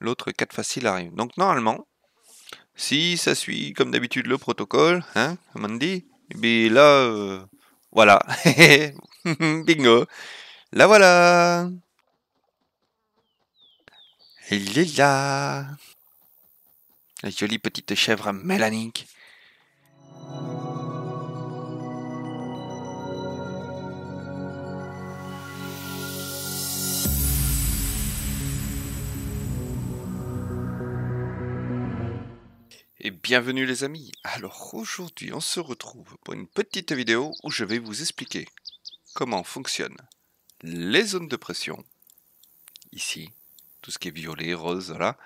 l'autre quête facile arrive. Donc normalement, si ça suit comme d'habitude le protocole, hein, comme on dit, et bien là, voilà, bingo, la voilà, il est là, la jolie petite chèvre mélanique. Et bienvenue les amis, alors aujourd'hui on se retrouve pour une petite vidéo où je vais vous expliquer comment fonctionnent les zones de pression, ici, tout ce qui est violet, rose, voilà,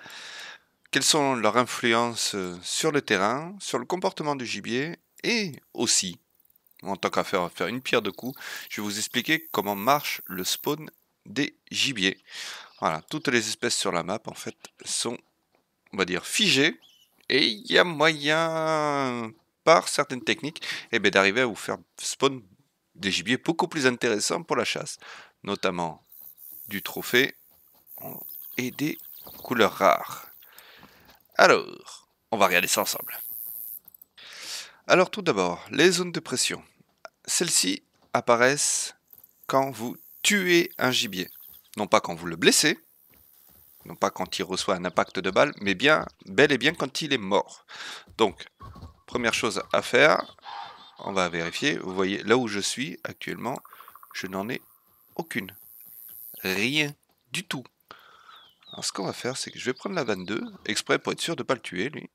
quelles sont leurs influences sur le terrain, sur le comportement du gibier et aussi, en tant qu'à faire une pierre de coups, je vais vous expliquer comment marche le spawn des gibiers. Voilà, toutes les espèces sur la map en fait sont, on va dire, figées. Et il y a moyen, par certaines techniques, eh ben, d'arriver à vous faire spawn des gibiers beaucoup plus intéressants pour la chasse. Notamment du trophée et des couleurs rares. Alors, on va regarder ça ensemble. Alors tout d'abord, les zones de pression. Celles-ci apparaissent quand vous tuez un gibier. Non pas quand vous le blessez. Non pas quand il reçoit un impact de balle, mais bien, bel et bien quand il est mort. Donc, première chose à faire, on va vérifier. Vous voyez, là où je suis actuellement, je n'en ai aucune. Rien du tout. Alors, ce qu'on va faire, c'est que je vais prendre la 22, exprès pour être sûr de ne pas le tuer, lui.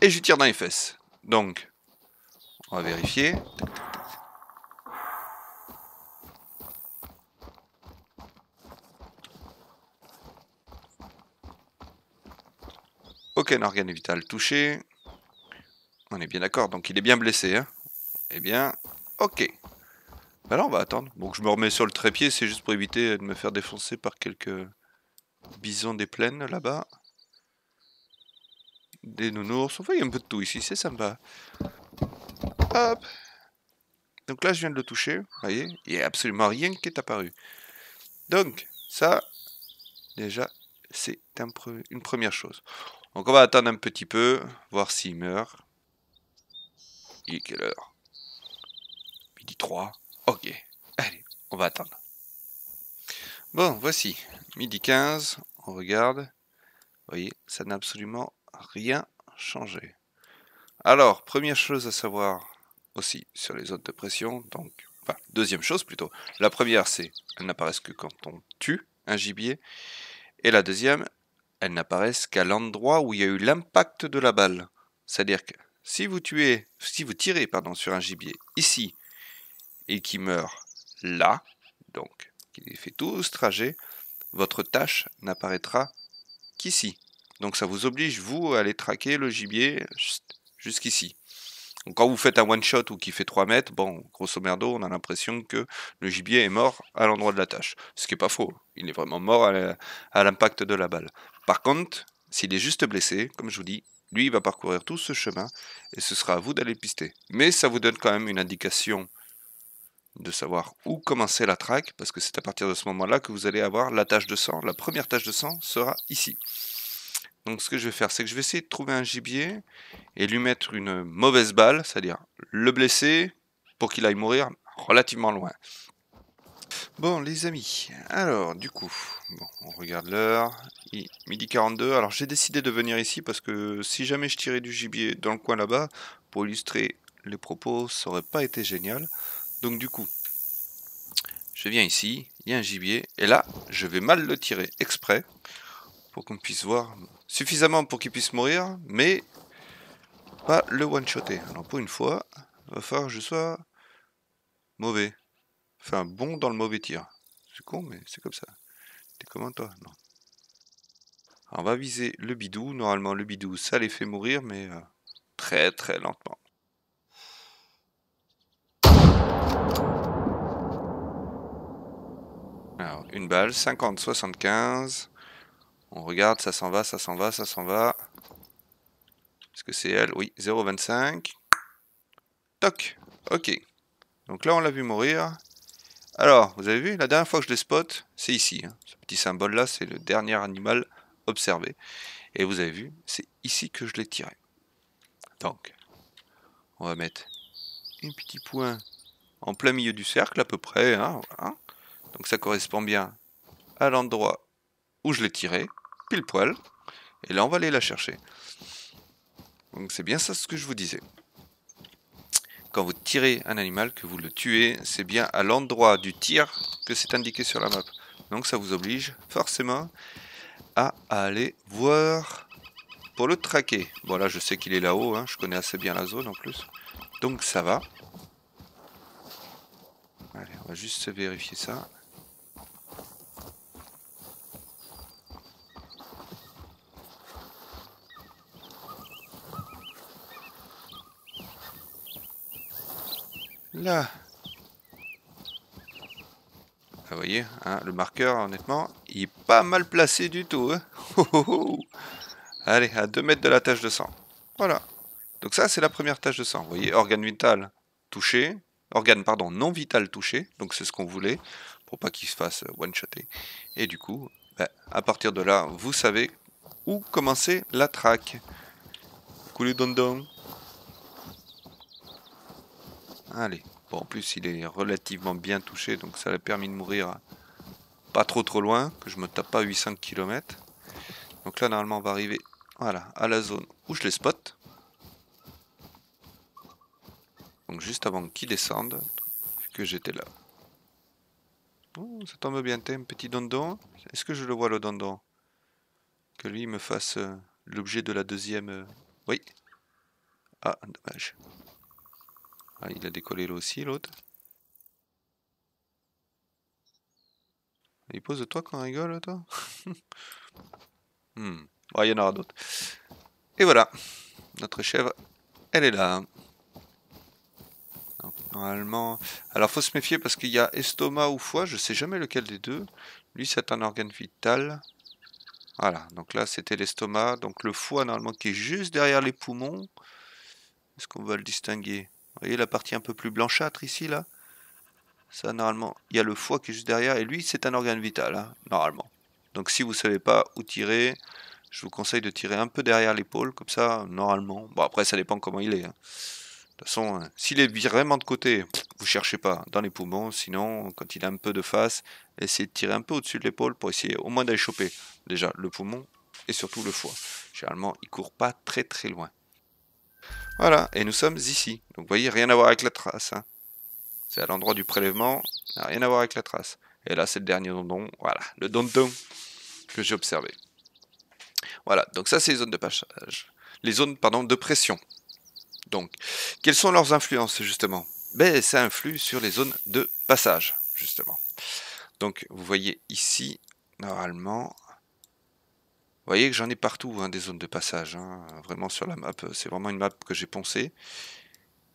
Et je tire dans les fesses. Donc, on va vérifier. Aucun organe vital touché. On est bien d'accord, donc il est bien blessé. Hein, eh bien, ok. Ben là, on va attendre. Donc je me remets sur le trépied, c'est juste pour éviter de me faire défoncer par quelques bisons des plaines là-bas. Des nounours. Enfin, il y a un peu de tout ici, c'est sympa. Hop. Donc là, je viens de le toucher. Vous voyez, il n'y a absolument rien qui est apparu. Donc, ça, déjà, c'est une première chose. Donc on va attendre un petit peu, voir s'il meurt. Il est quelle heure? Midi 3. Ok, allez, on va attendre. Bon, voici, midi 15, on regarde. Vous voyez, ça n'a absolument rien changé. Alors, première chose à savoir aussi sur les zones de pression, donc, enfin, deuxième chose plutôt. La première, c'est qu'elles n'apparaissent que quand on tue un gibier. Et la deuxième, elles n'apparaissent qu'à l'endroit où il y a eu l'impact de la balle. C'est-à-dire que si vous tirez pardon, sur un gibier ici et qu'il meurt là, donc qu'il fait tout ce trajet, votre tâche n'apparaîtra qu'ici. Donc ça vous oblige, vous, à aller traquer le gibier jusqu'ici. Donc quand vous faites un one-shot ou qui fait 3 mètres, bon, grosso merdo, on a l'impression que le gibier est mort à l'endroit de la tâche. Ce qui n'est pas faux, il est vraiment mort à l'impact de la balle. Par contre, s'il est juste blessé, comme je vous dis, lui, il va parcourir tout ce chemin et ce sera à vous d'aller pister. Mais ça vous donne quand même une indication de savoir où commencer la traque, parce que c'est à partir de ce moment-là que vous allez avoir la tache de sang. La première tache de sang sera ici. Donc ce que je vais faire, c'est que je vais essayer de trouver un gibier et lui mettre une mauvaise balle, c'est-à-dire le blesser pour qu'il aille mourir relativement loin. Bon les amis, alors du coup, bon, on regarde l'heure, midi 42, alors j'ai décidé de venir ici parce que si jamais je tirais du gibier dans le coin là-bas, pour illustrer les propos, ça aurait pas été génial. Donc du coup, je viens ici, il y a un gibier, et là, je vais mal le tirer exprès, pour qu'on puisse voir suffisamment pour qu'il puisse mourir, mais pas le one-shotter. Alors pour une fois, il va falloir que je sois mauvais. Enfin, bon dans le mauvais tir. C'est con, mais c'est comme ça. T'es comment toi? Non. Alors on va viser le bidou. Normalement, le bidou, ça les fait mourir, mais très très lentement. Alors, une balle, 50, 75... On regarde, ça s'en va, ça s'en va, ça s'en va. Est-ce que c'est elle? Oui, 0,25. Toc. Ok. Donc là, on l'a vu mourir. Alors, vous avez vu, la dernière fois que je les spot, c'est ici. Hein. Ce petit symbole là, c'est le dernier animal observé. Et vous avez vu, c'est ici que je l'ai tiré. Donc, on va mettre un petit point en plein milieu du cercle à peu près. Hein, voilà. Donc ça correspond bien à l'endroit où je l'ai tiré, pile poil. Et là, on va aller la chercher. Donc c'est bien ça ce que je vous disais. Quand vous tirez un animal, que vous le tuez, c'est bien à l'endroit du tir que c'est indiqué sur la map. Donc ça vous oblige forcément à aller voir pour le traquer. Bon là je sais qu'il est là-haut, hein, je connais assez bien la zone en plus. Donc ça va. Allez, on va juste vérifier ça. Là, ah, vous voyez, hein, le marqueur, honnêtement, il est pas mal placé du tout. Hein. Allez, à 2 mètres de la tache de sang. Voilà. Donc ça, c'est la première tache de sang. Vous voyez, organe vital touché. Organe, pardon, non vital touché. Donc c'est ce qu'on voulait, pour pas qu'il se fasse one-shotter. Et du coup, bah, à partir de là, vous savez où commencer la traque. Coulé dondon. Allez, bon, en plus il est relativement bien touché, donc ça l'a permis de mourir pas trop loin, que je me tape pas 800 km. Donc là normalement on va arriver, voilà, à la zone où je les spot. Donc juste avant qu'ils descendent, vu que j'étais là. Oh, ça tombe bien, t'es un petit dondon. Est-ce que je le vois le dondon? Que lui il me fasse l'objet de la deuxième... Oui. Ah, dommage. Ah, il a décollé là aussi, l'autre. Il pose de toi qu'on rigole, toi. Ouais, il y en aura d'autres. Et voilà. Notre chèvre, elle est là. Donc, normalement... Alors, faut se méfier parce qu'il y a estomac ou foie. Je sais jamais lequel des deux. Lui, c'est un organe vital. Voilà. Donc là, c'était l'estomac. Donc le foie, normalement, qui est juste derrière les poumons. Est-ce qu'on va le distinguer ? Vous voyez la partie un peu plus blanchâtre ici, là? Ça, normalement, il y a le foie qui est juste derrière. Et lui, c'est un organe vital, hein, normalement. Donc, si vous ne savez pas où tirer, je vous conseille de tirer un peu derrière l'épaule, comme ça, normalement. Bon, après, ça dépend comment il est. Hein. De toute façon, hein, s'il est vraiment de côté, vous ne cherchez pas dans les poumons. Sinon, quand il a un peu de face, essayez de tirer un peu au-dessus de l'épaule pour essayer au moins d'aller choper, déjà, le poumon et surtout le foie. Généralement, il ne court pas très loin. Voilà, et nous sommes ici. Donc vous voyez, rien à voir avec la trace. Hein. C'est à l'endroit du prélèvement, rien à voir avec la trace. Et là, c'est le dernier dondon, voilà, le dondon que j'ai observé. Voilà, donc ça, c'est les zones de passage. Les zones, pardon, de pression. Donc, quelles sont leurs influences, justement? Ben, ça influe sur les zones de passage, justement. Donc, vous voyez ici, normalement... Vous voyez que j'en ai partout, hein, des zones de passage, hein, vraiment sur la map, c'est vraiment une map que j'ai poncée.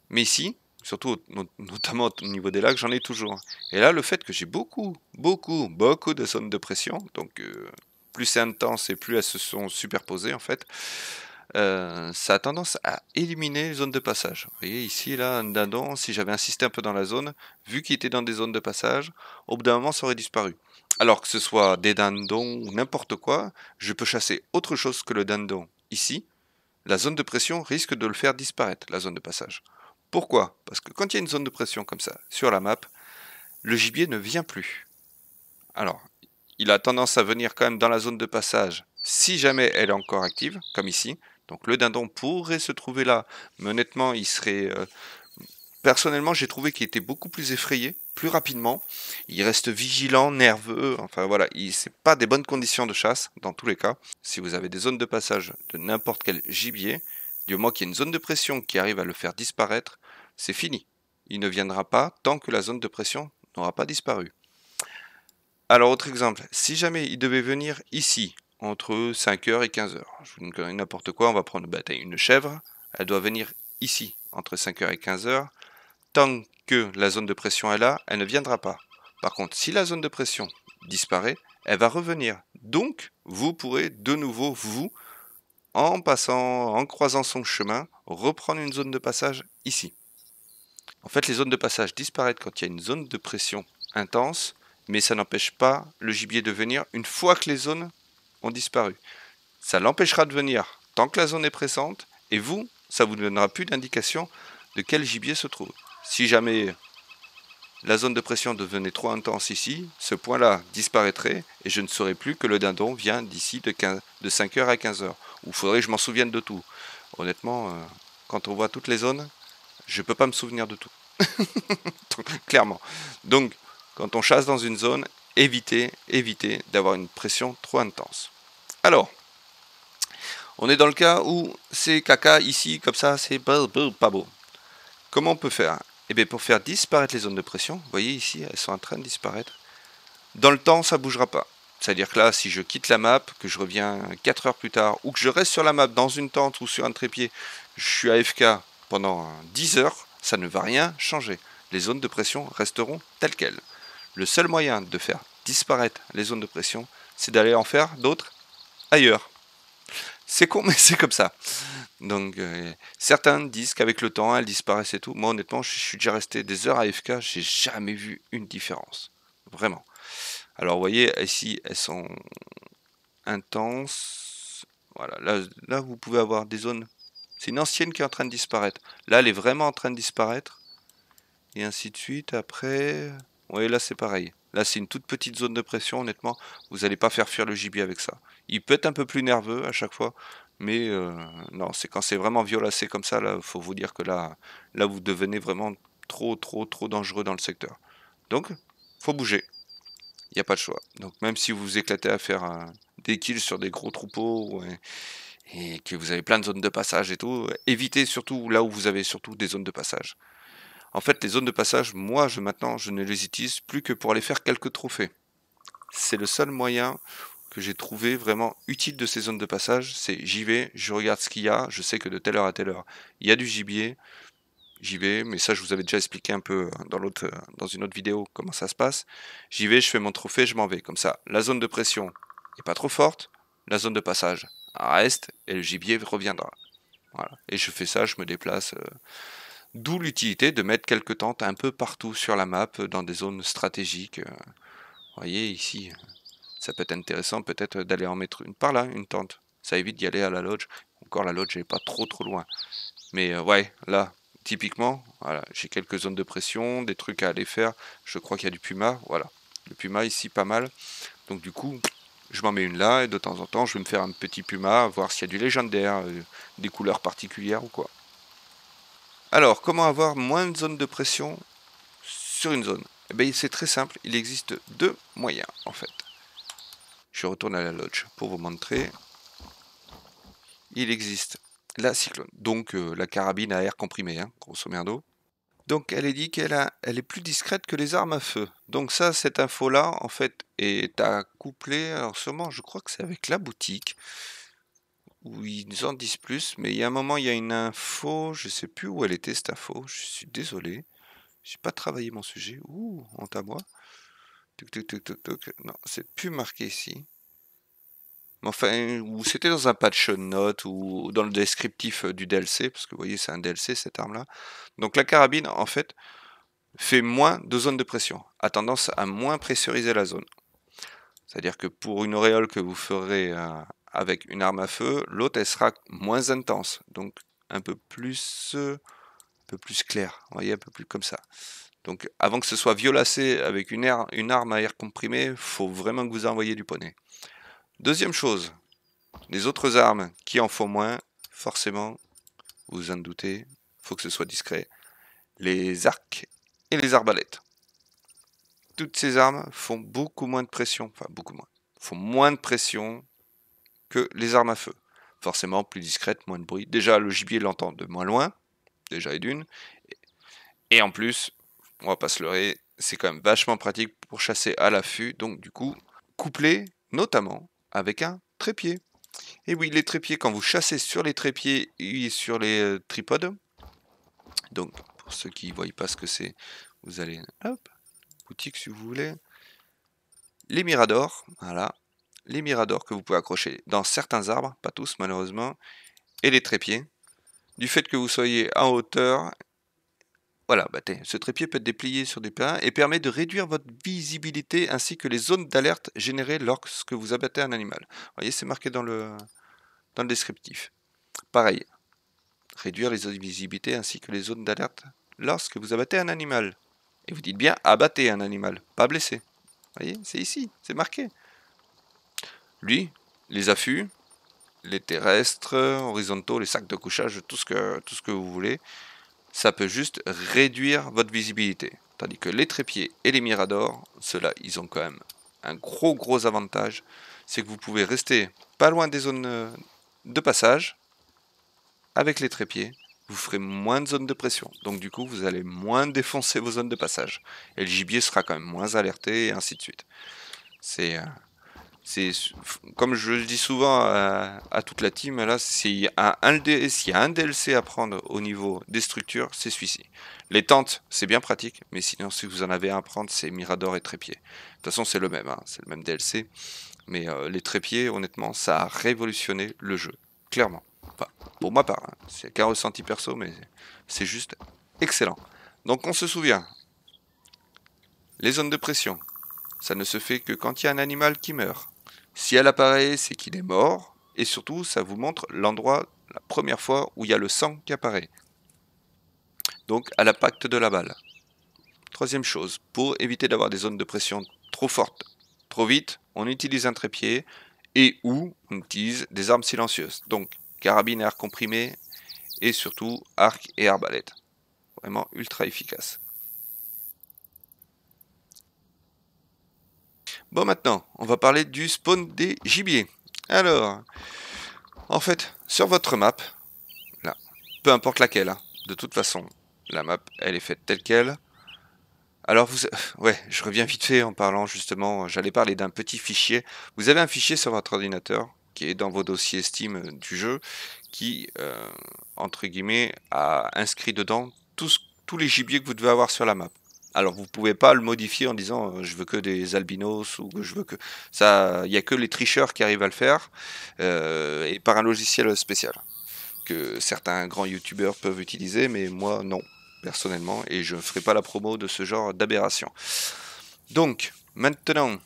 Mais ici, surtout notamment au niveau des lacs, j'en ai toujours. Et là, le fait que j'ai beaucoup de zones de pression, donc plus c'est intense et plus elles se sont superposées en fait, ça a tendance à éliminer les zones de passage. Vous voyez ici, là, un dindon, si j'avais insisté un peu dans la zone, vu qu'il était dans des zones de passage, au bout d'un moment ça aurait disparu. Alors que ce soit des dindons ou n'importe quoi, je peux chasser autre chose que le dindon. Ici, la zone de pression risque de le faire disparaître, la zone de passage. Pourquoi? Parce que quand il y a une zone de pression comme ça sur la map, le gibier ne vient plus. Alors, il a tendance à venir quand même dans la zone de passage si jamais elle est encore active, comme ici. Donc le dindon pourrait se trouver là, mais honnêtement, il serait... Personnellement, j'ai trouvé qu'il était beaucoup plus effrayé, plus rapidement. Il reste vigilant, nerveux, enfin voilà, c'est pas des bonnes conditions de chasse, dans tous les cas. Si vous avez des zones de passage de n'importe quel gibier, du moment qu'il y a une zone de pression qui arrive à le faire disparaître, c'est fini. Il ne viendra pas tant que la zone de pression n'aura pas disparu. Alors, autre exemple, si jamais il devait venir ici, entre 5h et 15h, je vous donne n'importe quoi, on va prendre une chèvre, elle doit venir ici, entre 5h et 15h, tant que la zone de pression est là, elle ne viendra pas. Par contre, si la zone de pression disparaît, elle va revenir. Donc, vous pourrez de nouveau, vous, en croisant son chemin, reprendre une zone de passage ici. En fait, les zones de passage disparaissent quand il y a une zone de pression intense, mais ça n'empêche pas le gibier de venir une fois que les zones ont disparu. Ça l'empêchera de venir tant que la zone est pressante, et vous, ça vous donnera plus d'indication de quel gibier se trouve. Si jamais la zone de pression devenait trop intense ici, ce point-là disparaîtrait et je ne saurais plus que le dindon vient d'ici de 5h à 15h. Ou faudrait que je m'en souvienne de tout. Honnêtement, quand on voit toutes les zones, je ne peux pas me souvenir de tout. Clairement. Donc, quand on chasse dans une zone, évitez d'avoir une pression trop intense. Alors, on est dans le cas où c'est caca ici, comme ça, c'est pas beau. Comment on peut faire ? Eh bien, pour faire disparaître les zones de pression, vous voyez ici, elles sont en train de disparaître. Dans le temps, ça ne bougera pas. C'est-à-dire que là, si je quitte la map, que je reviens 4 heures plus tard, ou que je reste sur la map dans une tente ou sur un trépied, je suis AFK pendant 10 heures, ça ne va rien changer. Les zones de pression resteront telles quelles. Le seul moyen de faire disparaître les zones de pression, c'est d'aller en faire d'autres ailleurs. C'est con, mais c'est comme ça. Donc, certains disent qu'avec le temps, elles disparaissent et tout. Moi, honnêtement, je suis déjà resté des heures à AFK, j'ai jamais vu une différence. Vraiment. Alors, vous voyez, ici, elles sont intenses. Voilà, là vous pouvez avoir des zones... C'est une ancienne qui est en train de disparaître. Là, elle est vraiment en train de disparaître. Et ainsi de suite, après... Oui, là, c'est pareil. Là, c'est une toute petite zone de pression, honnêtement. Vous n'allez pas faire fuir le gibier avec ça. Il peut être un peu plus nerveux à chaque fois, mais non, c'est quand c'est vraiment violacé comme ça, là, faut vous dire que là, vous devenez vraiment trop dangereux dans le secteur. Donc, faut bouger. Il n'y a pas de choix. Donc, même si vous vous éclatez à faire des kills sur des gros troupeaux et que vous avez plein de zones de passage et tout, évitez surtout là où vous avez surtout des zones de passage. En fait, les zones de passage, moi, maintenant, je ne les utilise plus que pour aller faire quelques trophées. C'est le seul moyen que j'ai trouvé vraiment utile de ces zones de passage. C'est j'y vais, je regarde ce qu'il y a, je sais que de telle heure à telle heure, il y a du gibier. J'y vais, mais ça, je vous avais déjà expliqué un peu dans une autre vidéo comment ça se passe. J'y vais, je fais mon trophée, je m'en vais. Comme ça, la zone de pression n'est pas trop forte, la zone de passage reste et le gibier reviendra. Voilà. Et je fais ça, je me déplace... D'où l'utilité de mettre quelques tentes un peu partout sur la map, dans des zones stratégiques. Vous voyez ici, ça peut être intéressant peut-être d'aller en mettre une par là, une tente. Ça évite d'y aller à la lodge. Encore la lodge, elle n'est pas trop loin. Mais ouais, là, typiquement, voilà, j'ai quelques zones de pression, des trucs à aller faire. Je crois qu'il y a du puma, voilà. Le puma ici, pas mal. Donc du coup, je m'en mets une là et de temps en temps, je vais me faire un petit puma, voir s'il y a du légendaire, des couleurs particulières ou quoi. Alors, comment avoir moins de zones de pression sur une zone? Eh bien, c'est très simple, il existe deux moyens, en fait. Je retourne à la lodge pour vous montrer. Il existe la cyclone, donc la carabine à air comprimé, hein, grosso merdo. Donc, elle est dit qu'elle est plus discrète que les armes à feu. Donc ça, cette info-là, en fait, est à coupler, alors sûrement, je crois que c'est avec la boutique. Où ils en disent plus, mais il y a un moment, il y a une info, je sais plus où elle était cette info, je suis désolé, j'ai pas travaillé mon sujet, ouh, honte à moi, non, c'est plus marqué ici, mais enfin, ou c'était dans un patch note, ou dans le descriptif du DLC, parce que vous voyez, c'est un DLC cette arme-là, donc la carabine, en fait, fait moins de zones de pression, a tendance à moins pressuriser la zone, c'est-à-dire que pour une auréole que vous ferez... avec une arme à feu, l'autre elle sera moins intense, donc un peu plus claire, vous voyez, un peu plus comme ça. Donc avant que ce soit violacé avec une arme à air comprimé, faut vraiment que vous envoyez du poney. Deuxième chose, les autres armes qui en font moins, forcément, vous en doutez, faut que ce soit discret, les arcs et les arbalètes. Toutes ces armes font beaucoup moins de pression, enfin beaucoup moins, font moins de pression que les armes à feu. Forcément, plus discrète, moins de bruit. Déjà, le gibier l'entend de moins loin, déjà et d'une. Et en plus, on va pas se leurrer, c'est quand même vachement pratique pour chasser à l'affût. Donc du coup, couplé notamment avec un trépied. Et oui, les trépieds, quand vous chassez sur les trépieds et sur les tripodes, donc pour ceux qui ne voient pas ce que c'est, vous allez, hop, boutique si vous voulez, les miradors, voilà. Les miradors que vous pouvez accrocher dans certains arbres, pas tous malheureusement, et les trépieds. Du fait que vous soyez en hauteur, Voilà, bah ce trépied peut être déplié sur des plats et permet de réduire votre visibilité ainsi que les zones d'alerte générées lorsque vous abattez un animal. Vous voyez, c'est marqué dans le descriptif. Pareil, réduire les invisibilités ainsi que les zones d'alerte lorsque vous abattez un animal. Et vous dites bien abattez un animal, pas blessé. Vous voyez, c'est ici, c'est marqué. Lui, les affûts, les terrestres, horizontaux, les sacs de couchage, tout ce que vous voulez, ça peut juste réduire votre visibilité. Tandis que les trépieds et les miradors, ceux-là, ils ont quand même un gros avantage, c'est que vous pouvez rester pas loin des zones de passage. Avec les trépieds, vous ferez moins de zones de pression, donc du coup vous allez moins défoncer vos zones de passage. Et le gibier sera quand même moins alerté, et ainsi de suite. C'est comme je le dis souvent à toute la team, là, s'il y a un DLC à prendre au niveau des structures, c'est celui-ci. Les tentes, c'est bien pratique, mais sinon si vous en avez un à prendre, c'est Mirador et Trépied. De toute façon c'est le même, hein, c'est le même DLC, mais les trépieds, honnêtement, ça a révolutionné le jeu, clairement. Enfin, pour ma part, hein. C'est qu'un ressenti perso, mais c'est juste excellent. Donc on se souvient, les zones de pression, ça ne se fait que quand il y a un animal qui meurt. Si elle apparaît, c'est qu'il est mort, et surtout ça vous montre l'endroit, la première fois où il y a le sang qui apparaît. Donc à l'impact de la balle. Troisième chose, pour éviter d'avoir des zones de pression trop fortes, trop vite, on utilise un trépied, et ou on utilise des armes silencieuses. Donc carabine et arc comprimé, et surtout arc et arbalète. Vraiment ultra efficace. Bon, maintenant, on va parler du spawn des gibiers. Alors, en fait, sur votre map, là, peu importe laquelle, hein, de toute façon, la map, elle est faite telle qu'elle. Alors, ouais, je reviens vite fait en parlant, justement, j'allais parler d'un petit fichier. Vous avez un fichier sur votre ordinateur, qui est dans vos dossiers Steam du jeu, qui, entre guillemets, a inscrit dedans tous les gibiers que vous devez avoir sur la map. Alors, vous pouvez pas le modifier en disant « je veux que des albinos » ou « je veux que... » ça, il n'y a que les tricheurs qui arrivent à le faire, et par un logiciel spécial, que certains grands youtubeurs peuvent utiliser, mais moi, non, personnellement, et je ne ferai pas la promo de ce genre d'aberration. Donc, maintenant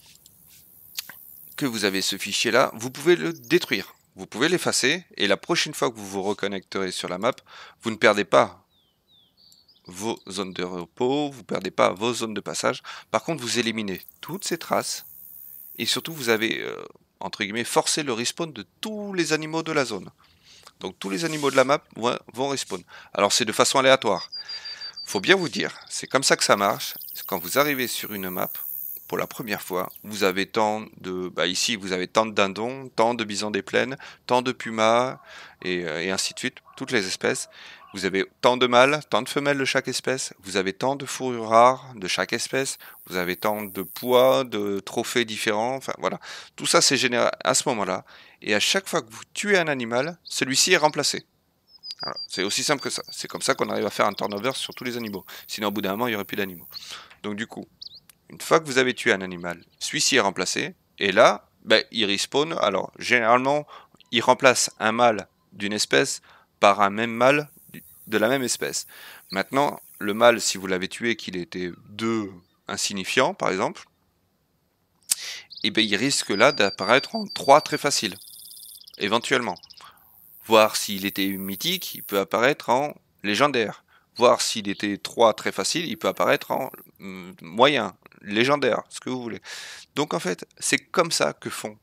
que vous avez ce fichier là, vous pouvez le détruire, vous pouvez l'effacer, et la prochaine fois que vous vous reconnecterez sur la map, vous ne perdez pas vos zones de repos, vous ne perdez pas vos zones de passage. Par contre, vous éliminez toutes ces traces, et surtout vous avez entre guillemets forcé le respawn de tous les animaux de la zone. Donc tous les animaux de la map vont respawn. Alors c'est de façon aléatoire, faut bien vous dire, c'est comme ça que ça marche. Quand vous arrivez sur une map pour la première fois, vous avez tant de... Bah ici, vous avez tant de dindons, tant de bisons des plaines, tant de pumas, et ainsi de suite, toutes les espèces. Vous avez tant de mâles, tant de femelles de chaque espèce, vous avez tant de fourrures rares de chaque espèce, vous avez tant de poids, de trophées différents, enfin voilà. Tout ça, c'est généré à ce moment-là, et à chaque fois que vous tuez un animal, celui-ci est remplacé. C'est aussi simple que ça. C'est comme ça qu'on arrive à faire un turnover sur tous les animaux. Sinon, au bout d'un moment, il n'y aurait plus d'animaux. Donc du coup, une fois que vous avez tué un animal, celui-ci est remplacé, et là, ben, il respawn. Alors, généralement, il remplace un mâle d'une espèce par un même mâle de la même espèce. Maintenant, le mâle, si vous l'avez tué, qu'il était insignifiant, par exemple, et ben, il risque là d'apparaître en 3 très facile, éventuellement. Voir s'il était mythique, il peut apparaître en légendaire. Voir s'il était 3 très facile, il peut apparaître en moyen, légendaire, ce que vous voulez. Donc en fait, c'est comme ça que font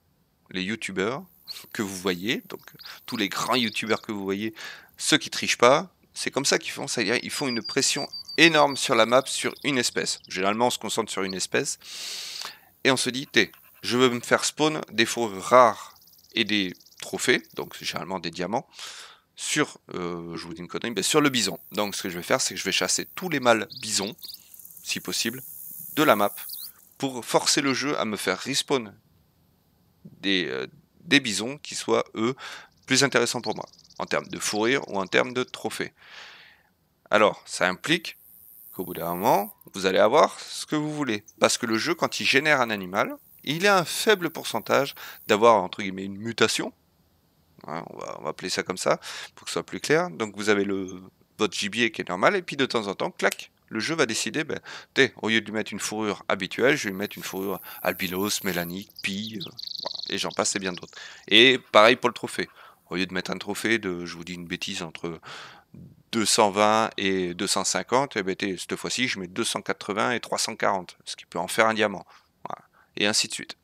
les youtubeurs que vous voyez, donc tous les grands youtubeurs que vous voyez, ceux qui trichent pas, c'est comme ça qu'ils font, c'est-à-dire ils font une pression énorme sur la map, sur une espèce. Généralement, on se concentre sur une espèce, et on se dit, je veux me faire spawn des fourrures rares et des trophées, donc généralement des diamants, sur, je vous dis une connerie, mais sur le bison. Donc ce que je vais faire, c'est que je vais chasser tous les mâles bisons, si possible, de la map, pour forcer le jeu à me faire respawn des bisons qui soient, eux, plus intéressants pour moi, en termes de fourrure ou en termes de trophées. Alors, ça implique qu'au bout d'un moment, vous allez avoir ce que vous voulez, parce que le jeu, quand il génère un animal, il a un faible pourcentage d'avoir, entre guillemets, une mutation, hein, on va appeler ça comme ça, pour que ce soit plus clair. Donc vous avez le votre gibier qui est normal, et puis de temps en temps, clac, le jeu va décider, ben, au lieu de lui mettre une fourrure habituelle, je vais lui mettre une fourrure albinos, mélanique, pie, et j'en passe et bien d'autres. Et pareil pour le trophée. Au lieu de mettre un trophée de, je vous dis une bêtise, entre 220 et 250, et ben, cette fois-ci, je mets 280 et 340, ce qui peut en faire un diamant. Voilà. Et ainsi de suite.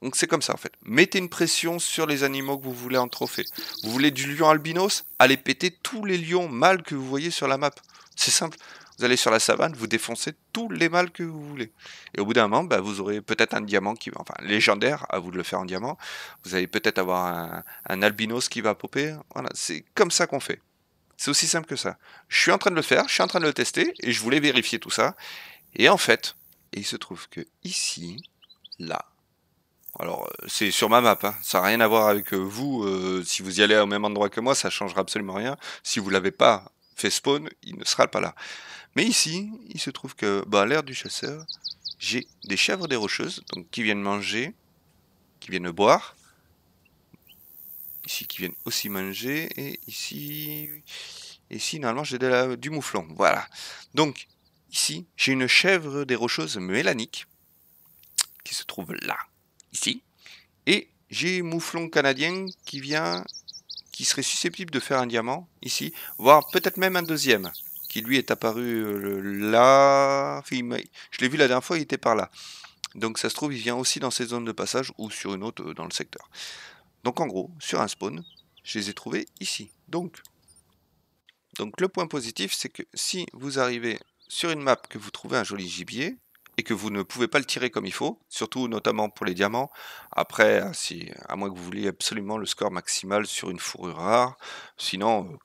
Donc c'est comme ça en fait. Mettez une pression sur les animaux que vous voulez en trophée. Vous voulez du lion albinos? Allez péter tous les lions mâles que vous voyez sur la map. C'est simple. Vous allez sur la savane, vous défoncez tous les mâles que vous voulez. Et au bout d'un moment, bah, vous aurez peut-être un diamant qui va... Enfin, légendaire, à vous de le faire en diamant. Vous allez peut-être avoir un albinos qui va popper. Voilà, c'est comme ça qu'on fait. C'est aussi simple que ça. Je suis en train de le faire, je suis en train de le tester, et je voulais vérifier tout ça. Et en fait, il se trouve que ici, là... Alors, c'est sur ma map, hein. Ça n'a rien à voir avec vous, si vous y allez au même endroit que moi, ça ne changera absolument rien. Si vous ne l'avez pas fait spawn, il ne sera pas là. Mais ici, il se trouve que, bah, à l'ère du chasseur, j'ai des chèvres des rocheuses, donc qui viennent manger, qui viennent boire, ici qui viennent aussi manger, et ici normalement j'ai du mouflon, voilà. Donc, ici, j'ai une chèvre des rocheuses mélanique, qui se trouve là. Ici, et j'ai mouflon canadien qui vient, qui serait susceptible de faire un diamant, ici, voire peut-être même un deuxième, qui lui est apparu là, je l'ai vu la dernière fois, il était par là, donc ça se trouve il vient aussi dans ces zones de passage, ou sur une autre dans le secteur, donc en gros, sur un spawn, je les ai trouvés ici, donc le point positif, c'est que si vous arrivez sur une map que vous trouvez un joli gibier, et que vous ne pouvez pas le tirer comme il faut, surtout notamment pour les diamants. Après, si, à moins que vous vouliez absolument le score maximal sur une fourrure rare, sinon,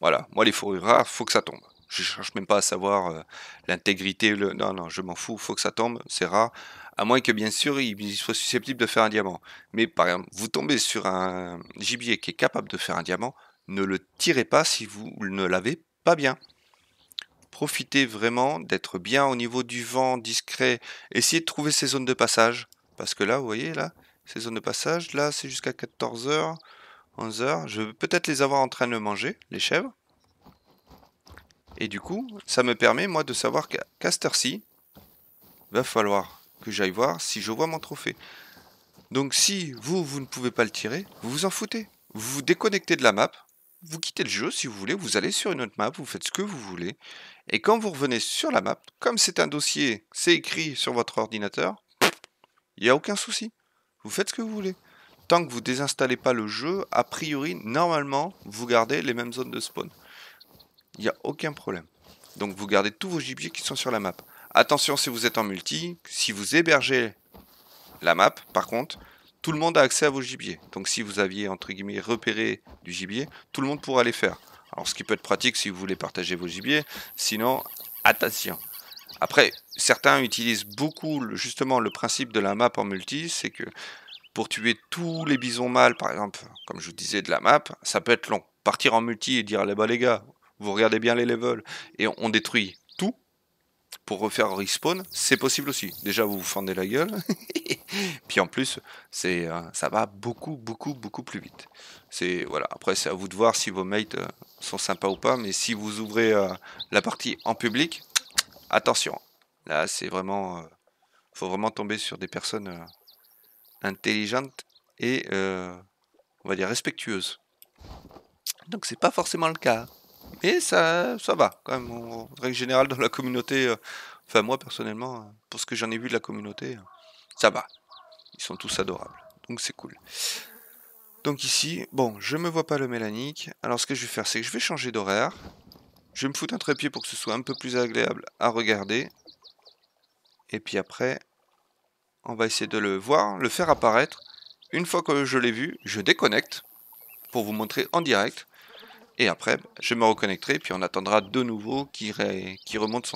voilà, moi les fourrures rares, faut que ça tombe. Je cherche même pas à savoir l'intégrité, non, je m'en fous, faut que ça tombe, c'est rare. À moins que, bien sûr, il soit susceptible de faire un diamant. Mais par exemple, vous tombez sur un gibier qui est capable de faire un diamant, ne le tirez pas si vous ne l'avez pas bien. Profitez vraiment d'être bien au niveau du vent, discret. Essayez de trouver ces zones de passage. Parce que là, vous voyez, là, ces zones de passage, là, c'est jusqu'à 14h, 11h. Je vais peut-être les avoir en train de manger, les chèvres. Et du coup, ça me permet, moi, de savoir qu'à cette heure-ci, va falloir que j'aille voir si je vois mon trophée. Donc, si vous ne pouvez pas le tirer, vous vous en foutez. Vous vous déconnectez de la map. Vous quittez le jeu si vous voulez, vous allez sur une autre map, vous faites ce que vous voulez. Et quand vous revenez sur la map, comme c'est un dossier, c'est écrit sur votre ordinateur, il n'y a aucun souci. Vous faites ce que vous voulez. Tant que vous ne désinstallez pas le jeu, a priori, normalement, vous gardez les mêmes zones de spawn. Il n'y a aucun problème. Donc vous gardez tous vos gibiers qui sont sur la map. Attention si vous êtes en multi, si vous hébergez la map, par contre... Tout le monde a accès à vos gibiers. Donc si vous aviez, entre guillemets, repéré du gibier, tout le monde pourra les faire. Alors ce qui peut être pratique si vous voulez partager vos gibiers. Sinon, attention. Après, certains utilisent beaucoup, justement, le principe de la map en multi. C'est que pour tuer tous les bisons mâles, par exemple, comme je vous disais, de la map, ça peut être long. Partir en multi et dire, les gars, vous regardez bien les levels. Et on détruit tout pour refaire respawn. C'est possible aussi. Déjà, vous vous fendez la gueule. Puis en plus, ça va beaucoup plus vite. Voilà. Après, c'est à vous de voir si vos mates sont sympas ou pas. Mais si vous ouvrez la partie en public, attention. Là, c'est vraiment... faut vraiment tomber sur des personnes intelligentes et, on va dire, respectueuses. Donc, c'est pas forcément le cas. Mais ça va. Quand même, en règle générale, dans la communauté... Enfin, moi, personnellement, pour ce que j'en ai vu de la communauté... Ça va, ils sont tous adorables, donc c'est cool. Donc ici, bon, je me vois pas le mélanique, alors ce que je vais faire, c'est que je vais changer d'horaire. Je vais me foutre un trépied pour que ce soit un peu plus agréable à regarder. Et puis après, on va essayer de le voir, le faire apparaître. Une fois que je l'ai vu, je déconnecte pour vous montrer en direct. Et après, je me reconnecterai, puis on attendra de nouveau qu'il remonte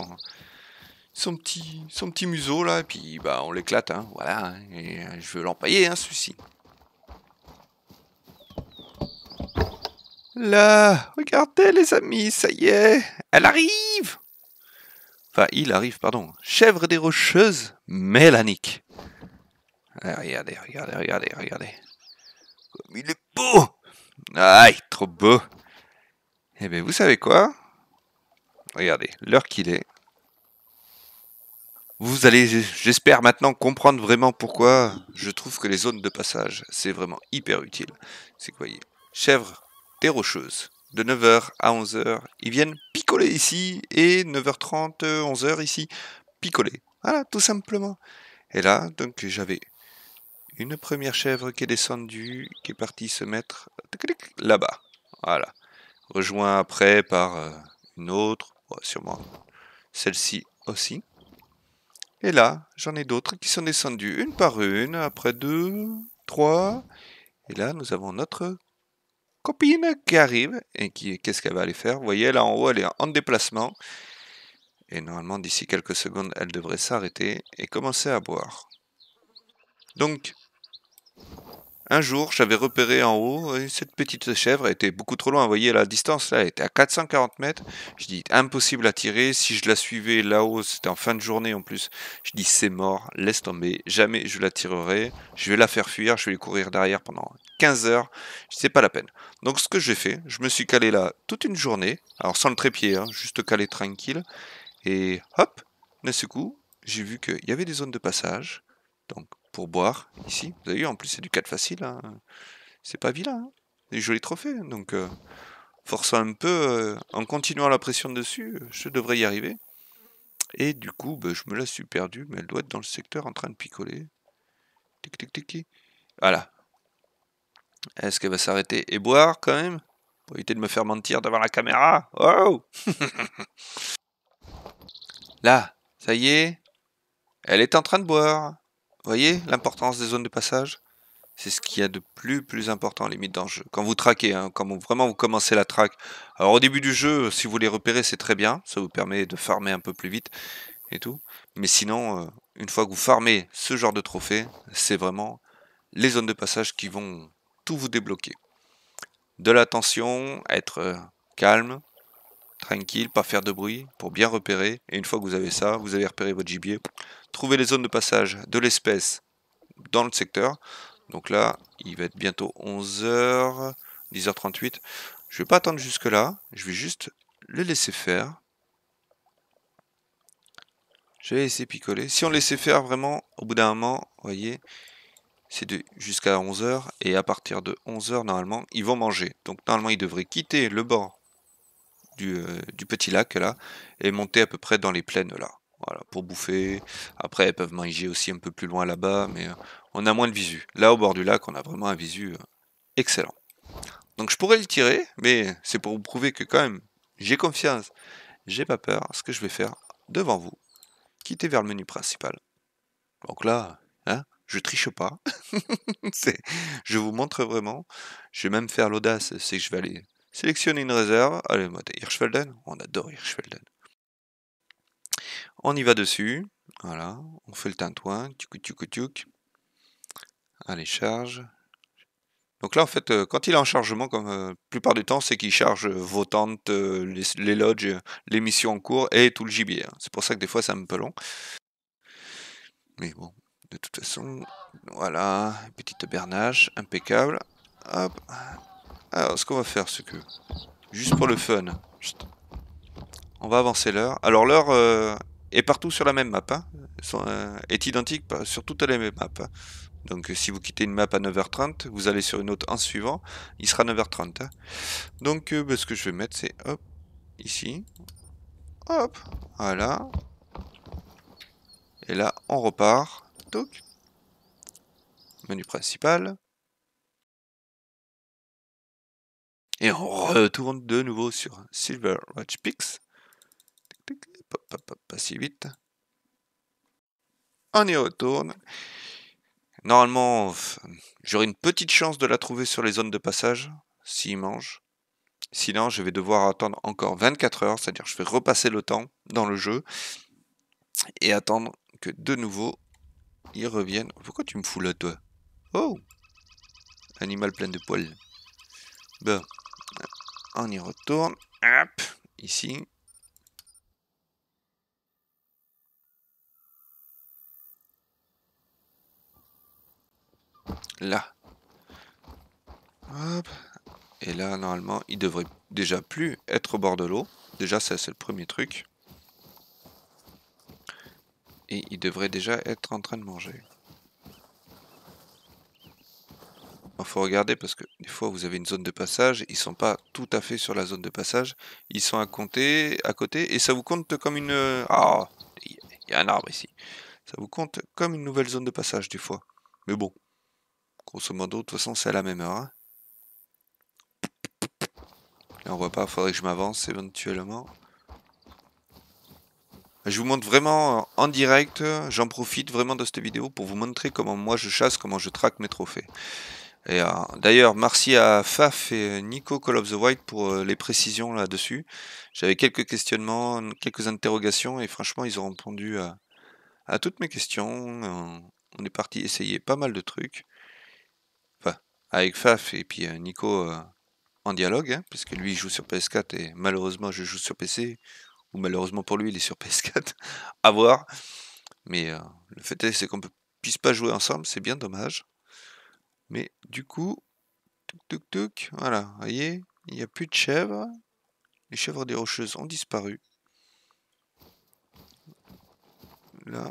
son petit museau là, et puis bah on l'éclate, hein, voilà, hein, et je veux l'empailler, hein, celui-ci. Là, regardez les amis, ça y est, elle arrive. Enfin, il arrive, pardon. Chèvre des rocheuses mélanique. Ah, regardez. Comme il est beau. Aïe, trop beau. Eh bien, vous savez quoi? Regardez, l'heure qu'il est. Vous allez, j'espère maintenant, comprendre vraiment pourquoi je trouve que les zones de passage, c'est vraiment hyper utile. C'est quoi, chèvres, des rocheuses. De 9h à 11h, ils viennent picoler ici, et 9h30, 11h ici, picoler. Voilà, tout simplement. Et là, donc, j'avais une première chèvre qui est descendue, qui est partie se mettre là-bas. Voilà. Rejoint après par une autre, sûrement celle-ci aussi. Et là, j'en ai d'autres qui sont descendues une par une, après deux, trois. Et là, nous avons notre copine qui arrive. Et qui, qu'est-ce qu'elle va aller faire? Vous voyez, là en haut, elle est en déplacement. Et normalement, d'ici quelques secondes, elle devrait s'arrêter et commencer à boire. Donc, un jour, j'avais repéré en haut, et cette petite chèvre était beaucoup trop loin. Vous voyez, la distance, là, elle était à 440 mètres. Je dis, impossible à tirer. Si je la suivais là-haut, c'était en fin de journée en plus. Je dis, c'est mort, laisse tomber. Jamais je la tirerai. Je vais la faire fuir. Je vais lui courir derrière pendant 15 heures. C'est pas la peine. Donc, ce que j'ai fait, je me suis calé là toute une journée. Alors, sans le trépied, hein, juste calé tranquille. Et hop, d'un seul coup, j'ai vu qu'il y avait des zones de passage. Donc, pour boire, ici, vous avez vu, en plus c'est du 4 facile, hein. C'est pas vilain, hein. Des jolis trophées, donc forçant un peu, en continuant la pression dessus, je devrais y arriver. Et du coup, bah, je me la suis perdue, mais elle doit être dans le secteur en train de picoler. Tic tic tic tic. Voilà. Est-ce qu'elle va s'arrêter et boire quand même? Pour éviter de me faire mentir devant la caméra. Oh. Là, ça y est, elle est en train de boire. Vous voyez l'importance des zones de passage? C'est ce qu'il y a de plus important, limite, dans le jeu. Quand vous traquez, hein, quand vraiment vous commencez la traque. Alors au début du jeu, si vous les repérez, c'est très bien. Ça vous permet de farmer un peu plus vite et tout. Mais sinon, une fois que vous farmez ce genre de trophée, c'est vraiment les zones de passage qui vont tout vous débloquer. De l'attention, être calme, tranquille, pas faire de bruit, pour bien repérer. Et une fois que vous avez ça, vous avez repéré votre gibier. Trouvez les zones de passage de l'espèce dans le secteur. Donc là, il va être bientôt 11h, 10h38. Je ne vais pas attendre jusque là. Je vais juste le laisser faire. Je vais laisser picoler. Si on laissait faire vraiment, au bout d'un moment, vous voyez, c'est jusqu'à 11h. Et à partir de 11h, normalement, ils vont manger. Donc normalement, ils devraient quitter le bord du petit lac là et monter à peu près dans les plaines là, voilà, pour bouffer. Après elles peuvent manger aussi un peu plus loin là-bas, mais on a moins de visu. Là au bord du lac on a vraiment un visu excellent, donc je pourrais le tirer, mais c'est pour vous prouver que quand même j'ai confiance, j'ai pas peur. Ce que je vais faire devant vous, quitter vers le menu principal, donc là, hein, je triche pas. Je vous montre vraiment, je vais même faire l'audace, c'est que je vais aller sélectionner une réserve. Allez, Hirschfelden. On adore Hirschfelden. On y va dessus. Voilà. On fait le tintouin. Tuc, tuc, tuc. Allez, charge. Donc là, en fait, quand il est en chargement, comme la plupart du temps, c'est qu'il charge vos tentes, les lodges, les missions en cours et tout le gibier. C'est pour ça que des fois, c'est un peu long. Mais bon, de toute façon, voilà. Petite bernache. Impeccable. Hop. Alors, ce qu'on va faire, c'est que, juste pour le fun, on va avancer l'heure. Alors, l'heure est partout sur la même map, hein. Est identique sur toutes les mêmes maps, hein. Donc, si vous quittez une map à 9h30, vous allez sur une autre en suivant, il sera 9h30. Hein. Donc, ce que je vais mettre, c'est, hop, ici, hop, voilà. Et là, on repart. Donc, menu principal. Et on retourne de nouveau sur Silver Ridge Peaks. Pas si vite. On y retourne. Normalement, j'aurai une petite chance de la trouver sur les zones de passage, s'il mange. Sinon, je vais devoir attendre encore 24 heures, c'est-à-dire je vais repasser le temps dans le jeu et attendre que de nouveau, ils reviennent. Pourquoi tu me fous là, toi? Oh! Animal plein de poils. Bon. On y retourne. Hop, ici. Là. Hop. Et là, normalement, il devrait déjà plus être au bord de l'eau. Déjà, ça c'est le premier truc. Et il devrait déjà être en train de manger. Il faut regarder parce que des fois vous avez une zone de passage, ils sont pas tout à fait sur la zone de passage, ils sont à côté et ça vous compte comme une... Ah, il y a un arbre ici. Ça vous compte comme une nouvelle zone de passage des fois. Mais bon, grosso modo, de toute façon c'est à la même heure. Hein. Là on voit pas, il faudrait que je m'avance éventuellement. Je vous montre vraiment en direct, j'en profite vraiment de cette vidéo pour vous montrer comment moi je chasse, comment je traque mes trophées. Et d'ailleurs, merci à Faf et Nico Call of the White pour les précisions là-dessus. J'avais quelques questionnements, quelques interrogations et franchement, ils ont répondu à toutes mes questions. On est parti essayer pas mal de trucs. Enfin, avec Faf et puis Nico en dialogue, hein, puisque lui il joue sur PS4 et malheureusement je joue sur PC. Ou malheureusement pour lui, il est sur PS4, à voir. Mais le fait est, qu'on ne puisse pas jouer ensemble, c'est bien dommage. Mais du coup, tuc tuc tuc, voilà, vous voyez, il n'y a plus de chèvres. Les chèvres des rocheuses ont disparu. Là.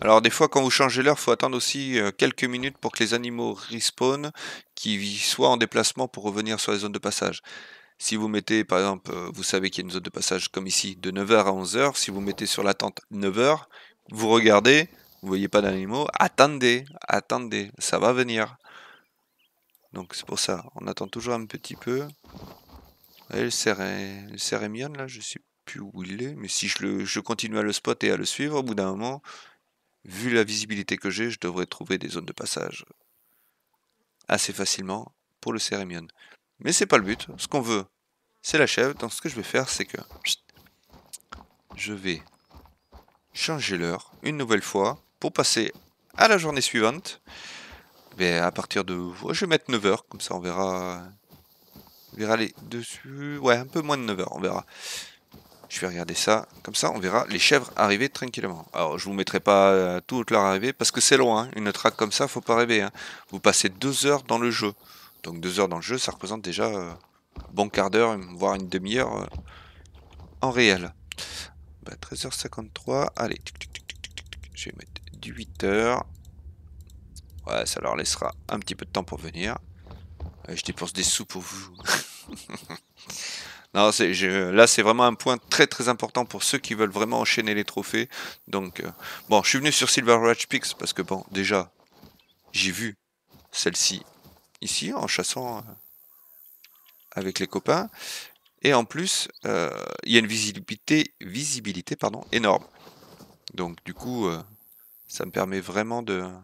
Alors des fois, quand vous changez l'heure, il faut attendre aussi quelques minutes pour que les animaux respawnent, qu'ils soient en déplacement pour revenir sur les zones de passage. Si vous mettez, par exemple, vous savez qu'il y a une zone de passage comme ici, de 9h à 11h, si vous mettez sur la tente 9h, vous regardez, vous voyez pas d'animaux, attendez, attendez, ça va venir. Donc c'est pour ça, on attend toujours un petit peu. Et le cérémion, là, je sais plus où il est, mais si je continue à le spot et à le suivre, au bout d'un moment, vu la visibilité que j'ai, je devrais trouver des zones de passage assez facilement pour le cérémion. Mais c'est pas le but, ce qu'on veut, c'est la chèvre. Donc ce que je vais faire, c'est que je vais changer l'heure une nouvelle fois pour passer à la journée suivante. Mais à partir de... Je vais mettre 9h, comme ça on verra. On verra les dessus... Ouais, un peu moins de 9h, on verra. Je vais regarder ça, comme ça on verra les chèvres arriver tranquillement. Alors je vous mettrai pas toute leur arrivée, parce que c'est loin, hein. Une traque comme ça, faut pas rêver. Hein. Vous passez 2 heures dans le jeu. Donc 2 heures dans le jeu, ça représente déjà un bon quart d'heure, voire une demi-heure en réel. Bah, 13h53, allez, je vais mettre 8h. Ouais, ça leur laissera un petit peu de temps pour venir. Je dépense des sous pour vous. Non, là c'est vraiment un point très très important pour ceux qui veulent vraiment enchaîner les trophées. Donc, bon, je suis venu sur Silver Ridge Peaks parce que bon, déjà, j'ai vu celle-ci. Ici, en chassant avec les copains. Et en plus, il y a une visibilité pardon, énorme. Donc du coup, ça me permet vraiment de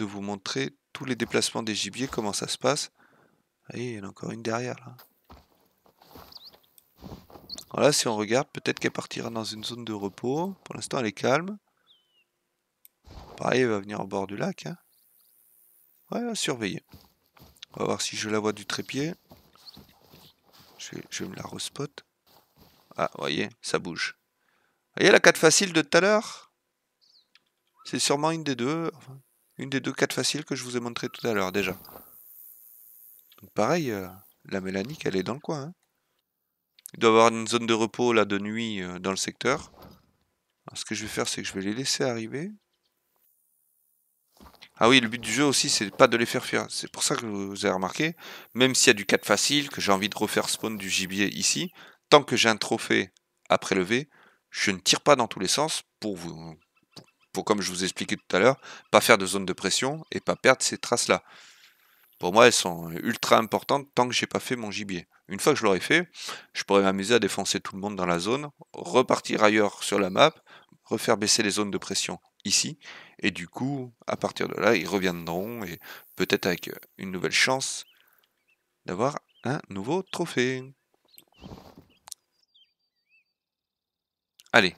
vous montrer tous les déplacements des gibiers, comment ça se passe. Vous voyez, il y en a encore une derrière. Là, alors là si on regarde, peut-être qu'elle partira dans une zone de repos. Pour l'instant, elle est calme. Pareil, elle va venir au bord du lac. Hein. Ouais, à surveiller. On va voir si je la vois du trépied. Je vais me la respot. Ah, voyez, ça bouge. Voyez la 4 facile de tout à l'heure? C'est sûrement une des deux. Enfin, une des deux 4 faciles que je vous ai montré tout à l'heure déjà. Donc, pareil, la mélanique, elle est dans le coin. Hein. Il doit y avoir une zone de repos là de nuit dans le secteur. Alors, ce que je vais faire, c'est que je vais les laisser arriver. Ah oui, le but du jeu aussi, c'est pas de les faire fuir. C'est pour ça que vous avez remarqué, même s'il y a du 4 facile, que j'ai envie de refaire spawn du gibier ici, tant que j'ai un trophée à prélever, je ne tire pas dans tous les sens pour vous, pour comme je vous expliquais tout à l'heure, pas faire de zone de pression et pas perdre ces traces-là. Pour moi, elles sont ultra importantes tant que j'ai pas fait mon gibier. Une fois que je l'aurai fait, je pourrais m'amuser à défoncer tout le monde dans la zone, repartir ailleurs sur la map, refaire baisser les zones de pression ici, et du coup, à partir de là, ils reviendront, et peut-être avec une nouvelle chance d'avoir un nouveau trophée. Allez,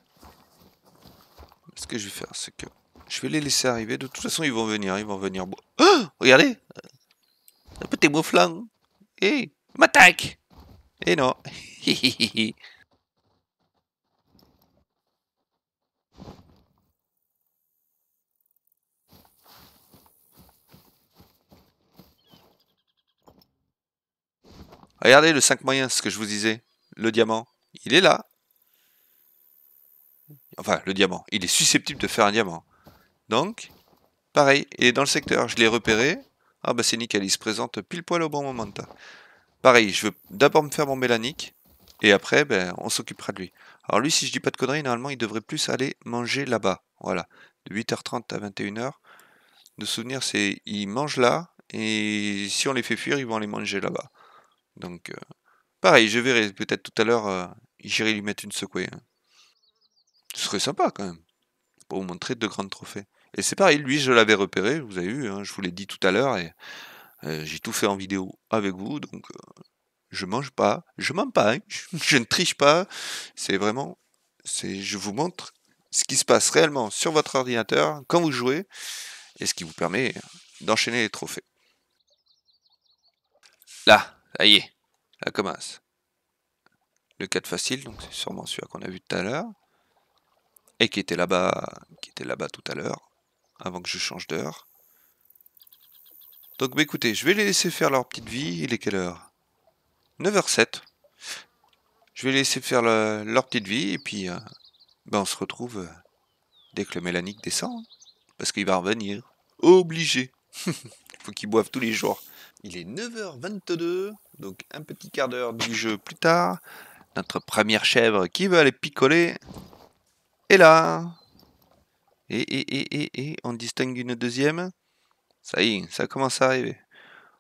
ce que je vais faire, c'est que je vais les laisser arriver, de toute façon, ils vont venir... Oh, regardez, un petit mouflon, hey, m'attaque, et non, regardez le 5 moyen, ce que je vous disais. le diamant, il est là. Enfin, le diamant, il est susceptible de faire un diamant. Donc, pareil, il est dans le secteur. Je l'ai repéré. Ah bah c'est nickel, il se présente pile poil au bon moment. Pareil, je veux d'abord me faire mon mélanique. Et après, ben, on s'occupera de lui. Alors lui, si je dis pas de conneries, normalement, il devrait plus aller manger là-bas. Voilà, de 8h30 à 21h. De souvenir, c'est ils mangent là. Et si on les fait fuir, ils vont aller manger là-bas. Donc, pareil, je verrai peut-être tout à l'heure, j'irai lui mettre une secouée. Hein. Ce serait sympa quand même. Pour vous montrer deux grands trophées. Et c'est pareil, lui, je l'avais repéré, vous avez vu, hein, je vous l'ai dit tout à l'heure. Et j'ai tout fait en vidéo avec vous, donc... je mange pas, je mens pas, hein. Je ne triche pas. C'est vraiment, je vous montre ce qui se passe réellement sur votre ordinateur quand vous jouez et ce qui vous permet d'enchaîner les trophées. Là, ça y est, là commence. Le 4 facile, donc c'est sûrement celui qu'on a vu tout à l'heure et qui était là-bas tout à l'heure, avant que je change d'heure. Donc, bah, écoutez, je vais les laisser faire leur petite vie. Il est quelle heure? 9h07, je vais laisser faire leur petite vie et puis ben on se retrouve dès que le mélanique descend, parce qu'il va revenir, obligé, faut qu'il boive tous les jours. Il est 9h22, donc un petit quart d'heure du jeu plus tard, notre première chèvre qui veut aller picoler est là, et on distingue une deuxième, ça y est, ça commence à arriver.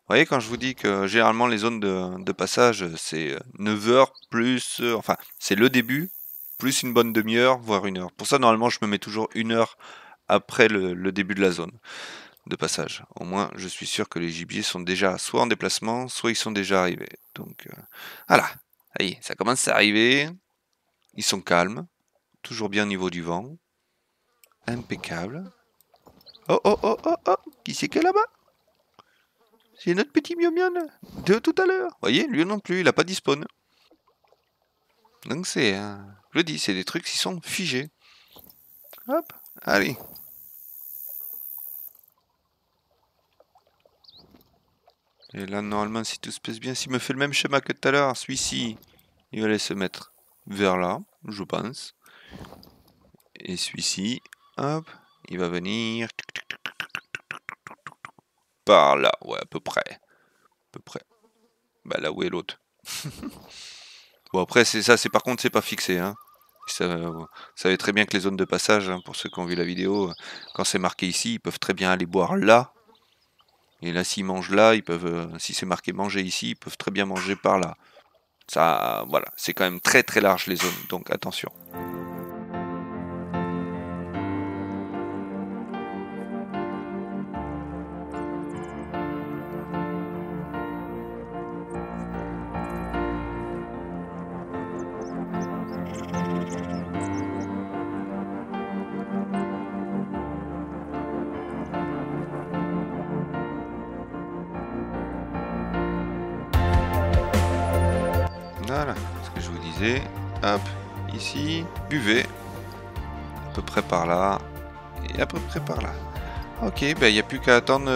Vous voyez, quand je vous dis que généralement les zones de passage, c'est 9h plus... enfin, c'est le début, plus une bonne demi-heure, voire une heure. Pour ça, normalement, je me mets toujours une heure après le début de la zone de passage. Au moins, je suis sûr que les gibiers sont déjà soit en déplacement, soit ils sont déjà arrivés. Donc, voilà. Ça y est, ça commence à arriver. Ils sont calmes. Toujours bien au niveau du vent. Impeccable. Oh, oh, oh, oh, oh. Qui c'est qui est là-bas? C'est notre petit miaumion de tout à l'heure. Vous voyez, lui non plus, il n'a pas de spawn. Donc c'est... je le dis, c'est des trucs qui sont figés. Hop, allez. Et là, normalement, si tout se passe bien, s'il me fait le même schéma que tout à l'heure, celui-ci, il va aller se mettre vers là, je pense. Et celui-ci, hop, il va venir... par là, ouais, à peu près. À peu près. Bah là où est l'autre. Bon après c'est ça, c'est par contre c'est pas fixé. Hein. Ça, vous savez très bien que les zones de passage, hein, pour ceux qui ont vu la vidéo, quand c'est marqué ici, ils peuvent très bien aller boire là. Et là s'ils mangent là, ils peuvent. Si c'est marqué manger ici, ils peuvent très bien manger par là. Ça voilà, c'est quand même très très large les zones, donc attention. Voilà, ce que je vous disais, hop, ici, buvez, à peu près par là, et à peu près par là. Ok, il n'y a plus qu'à attendre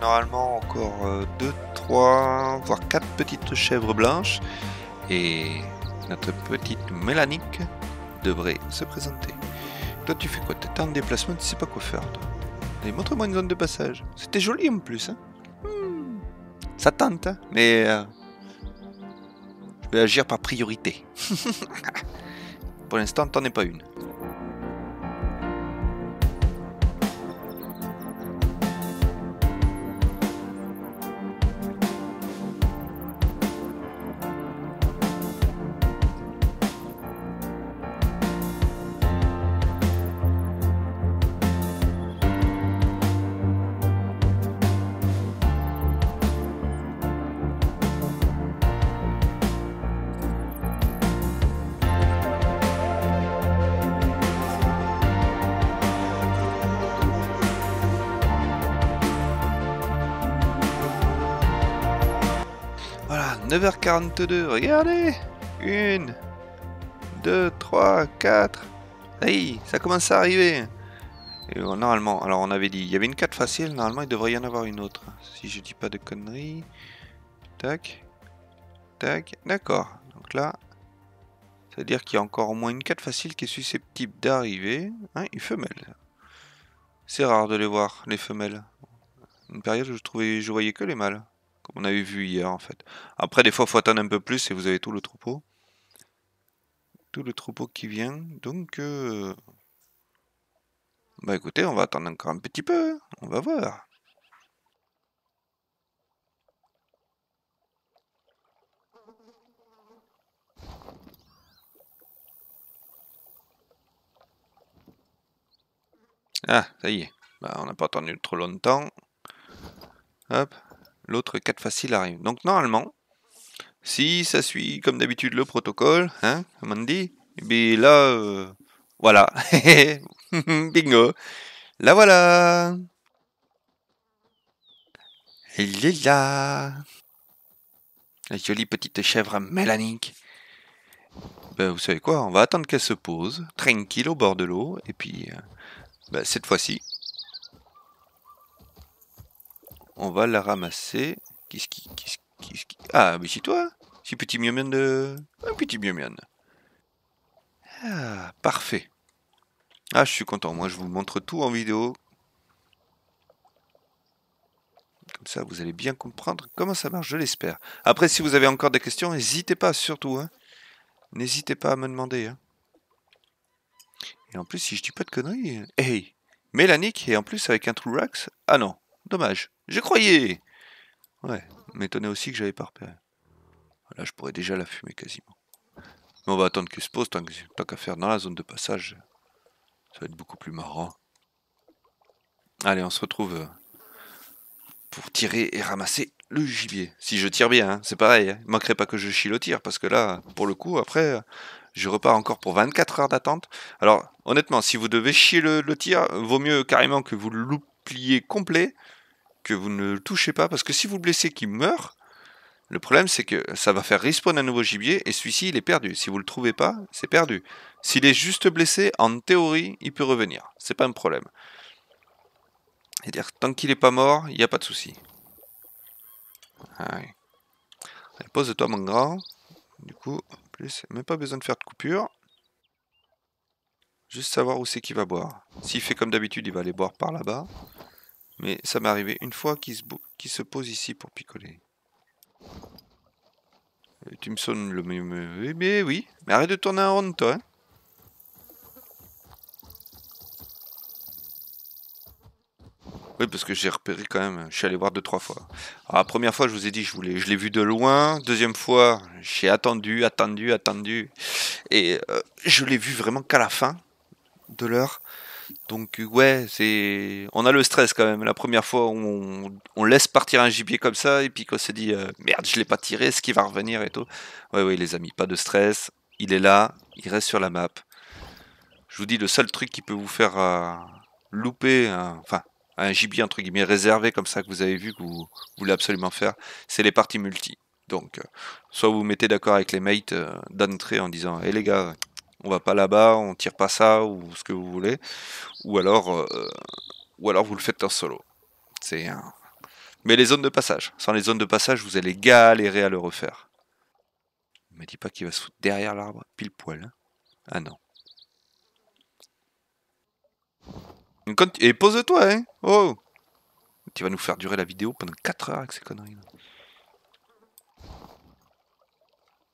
normalement encore 2, 3, voire 4 petites chèvres blanches, et notre petite mélanique devrait se présenter. Toi tu fais quoi? T'es en déplacement, tu sais pas quoi faire. Toi. Allez, montre-moi une zone de passage. C'était joli en plus, hein. Ça tente, hein, mais... je vais agir par priorité. Pour l'instant, t'en es pas une. Voilà, 9h42, regardez! 1, 2, 3, 4. Ça y est, ça commence à arriver. Et normalement, alors on avait dit, il y avait une 4 facile, normalement il devrait y en avoir une autre. Si je dis pas de conneries. Tac. Tac. D'accord. Donc là, Ça veut dire qu'il y a encore au moins une quête facile qui est susceptible d'arriver. Hein, une femelle. C'est rare de les voir, les femelles. Une période où je voyais que les mâles. Comme on avait vu hier en fait. Après des fois il faut attendre un peu plus et vous avez tout le troupeau. Tout le troupeau qui vient. Donc... Bah écoutez, on va attendre encore un petit peu. On va voir. Ah, ça y est. Bah, on n'a pas attendu trop longtemps. Hop. L'autre quête facile arrive. Donc normalement, si ça suit comme d'habitude le protocole, hein, comme on dit, et bien là, voilà. Bingo. La voilà. Il est là. La jolie petite chèvre mélanique. Ben, vous savez quoi, on va attendre qu'elle se pose, tranquille au bord de l'eau, et puis... ben, cette fois-ci, on va la ramasser. Qu'est-ce qui... Ah, mais c'est toi, c'est petit miaumian de... Un petit miaumian. Ah, parfait. Ah, je suis content. Moi, je vous montre tout en vidéo. Comme ça, vous allez bien comprendre comment ça marche, je l'espère. Après, si vous avez encore des questions, n'hésitez pas, surtout. N'hésitez pas à me demander, hein. Et en plus, si je dis pas de conneries... Hey, mélanique, et en plus avec un true rax. Ah non, dommage. Je croyais. Ouais, m'étonnait aussi que j'avais pas repéré. Là, je pourrais déjà la fumer quasiment. Mais on va attendre qu'elle se pose, tant qu'à faire dans la zone de passage. Ça va être beaucoup plus marrant. Allez, on se retrouve pour tirer et ramasser le gibier. Si je tire bien, hein, c'est pareil. Hein. Il ne manquerait pas que je chie le tir, parce que là, pour le coup, après... Je repars encore pour 24 heures d'attente. Alors, honnêtement, si vous devez chier le tir, vaut mieux carrément que vous l'oubliez complet, que vous ne le touchez pas, parce que si vous le blessez qu'il meurt, le problème c'est que ça va faire respawn un nouveau gibier, et celui-ci il est perdu. Si vous ne le trouvez pas, c'est perdu. S'il est juste blessé, en théorie, il peut revenir. C'est pas un problème. C'est-à-dire, tant qu'il n'est pas mort, il n'y a pas de souci. Allez, pose-toi mon grand. Du coup... Plus, même pas besoin de faire de coupure. Juste savoir où c'est qu'il va boire. S'il fait comme d'habitude, il va aller boire par là-bas. Mais ça m'est arrivé une fois qu'il se pose ici pour picoler. Et tu me sonnes le même... Mais oui, mais arrête de tourner en rond, toi. Hein, oui, parce que j'ai repéré quand même. Je suis allé voir 2-3 fois. Alors, la première fois, je vous ai dit, je l'ai vu de loin. Deuxième fois, j'ai attendu. Et je l'ai vu vraiment qu'à la fin de l'heure. Donc, ouais, c'est... On a le stress quand même. La première fois, on laisse partir un gibier comme ça. Et puis qu'on se dit, merde, je l'ai pas tiré. Est-ce qu'il va revenir et tout? Ouais, les amis, pas de stress. Il est là. Il reste sur la map. Je vous dis, le seul truc qui peut vous faire louper... Enfin... un gibier entre guillemets réservé comme ça que vous avez vu que vous voulez absolument faire, c'est les parties multi. Donc soit vous vous mettez d'accord avec les mates d'entrée en disant hey, les gars, on va pas là-bas, on tire pas ça, ou ce que vous voulez, ou alors vous le faites en solo. C'est un... Mais les zones de passage, sans les zones de passage vous allez galérer à le refaire. Ne me dis pas qu'il va se foutre derrière l'arbre pile poil, hein. Ah non. Et pose-toi, hein. Oh, tu vas nous faire durer la vidéo pendant 4 heures avec ces conneries.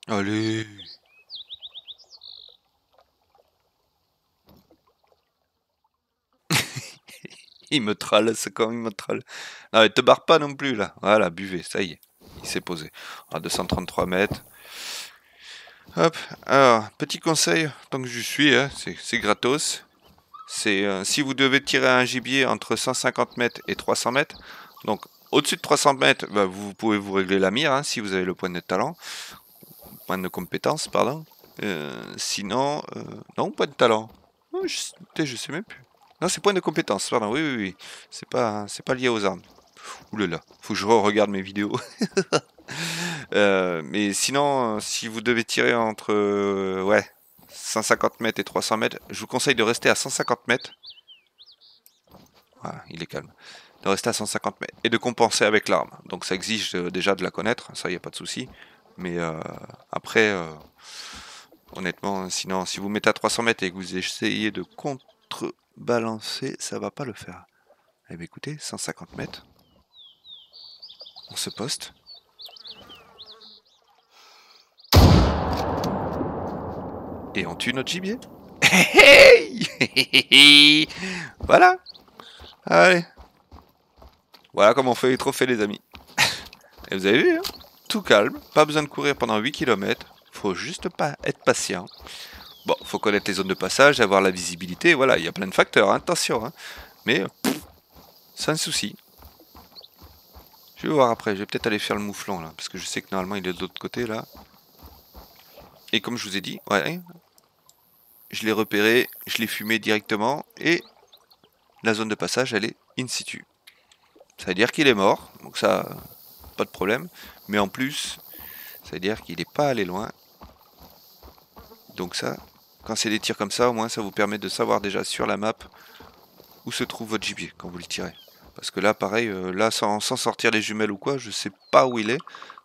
Allez. Il me troll, ce con, il me troll. Non, mais te barre pas non plus, là. Voilà, buvez, ça y est. Il s'est posé. À 233 mètres. Hop. Alors, petit conseil, tant que je suis, hein, c'est gratos. C'est si vous devez tirer un gibier entre 150 mètres et 300 mètres, donc au-dessus de 300 mètres, bah, vous pouvez vous régler la mire, hein, si vous avez le point de talent, point de compétence, pardon. Sinon, non, point de talent. Oh, je sais même plus. Non, c'est point de compétence, pardon. Oui. C'est pas lié aux armes. Oulala, faut que je regarde mes vidéos. Mais sinon, si vous devez tirer entre, ouais. 150 mètres et 300 mètres, je vous conseille de rester à 150 mètres. Voilà, il est calme. De rester à 150 mètres et de compenser avec l'arme. Donc ça exige déjà de la connaître, ça il n'y a pas de souci. Mais après, Honnêtement, sinon, si vous mettez à 300 mètres et que vous essayez de contrebalancer, ça va pas le faire. Eh bien, écoutez, 150 mètres. On se poste. Et on tue notre gibier. Voilà. Allez. Voilà comment on fait les trophées, les amis. Et vous avez vu, hein, tout calme. Pas besoin de courir pendant 8 km. Faut juste pas être patient. Bon, faut connaître les zones de passage, avoir la visibilité. Voilà, il y a plein de facteurs, hein, attention. Hein. Mais sans souci. Je vais voir après. Je vais peut-être aller faire le mouflon, là. Parce que je sais que normalement, il est de l'autre côté, là. Et comme je vous ai dit, ouais, je l'ai repéré, je l'ai fumé directement. Et la zone de passage, elle est in situ. Ça veut dire qu'il est mort. Donc ça, pas de problème. Mais en plus, ça veut dire qu'il n'est pas allé loin. Donc ça, quand c'est des tirs comme ça, au moins ça vous permet de savoir déjà sur la map où se trouve votre gibier quand vous le tirez. Parce que là, pareil, là sans sortir les jumelles ou quoi, je sais pas où il est.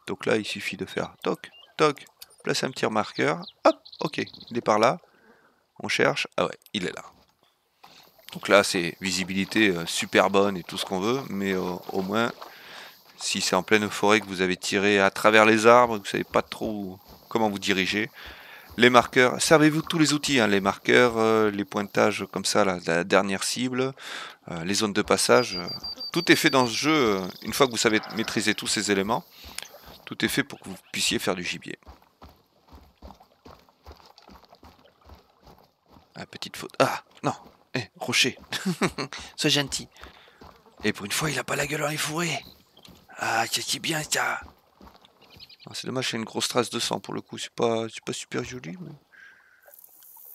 Donc là, il suffit de faire toc, toc, placer un petit marqueur. Hop, ok, il est par là. On cherche. Ah ouais, il est là. Donc là, c'est visibilité super bonne et tout ce qu'on veut. Mais au moins, si c'est en pleine forêt que vous avez tiré à travers les arbres, vous ne savez pas trop comment vous diriger. Les marqueurs, servez-vous de tous les outils, hein, les marqueurs, les pointages comme ça, là, la dernière cible, les zones de passage. Tout est fait dans ce jeu, une fois que vous savez maîtriser tous ces éléments, tout est fait pour que vous puissiez faire du gibier. Ah, petite faute. Ah, non, eh, rocher, sois gentil. Et pour une fois, il n'a pas la gueule dans les fourrés. Ah, c'est bien ça. C'est dommage, j'ai une grosse trace de sang pour le coup, c'est pas super joli. Mais...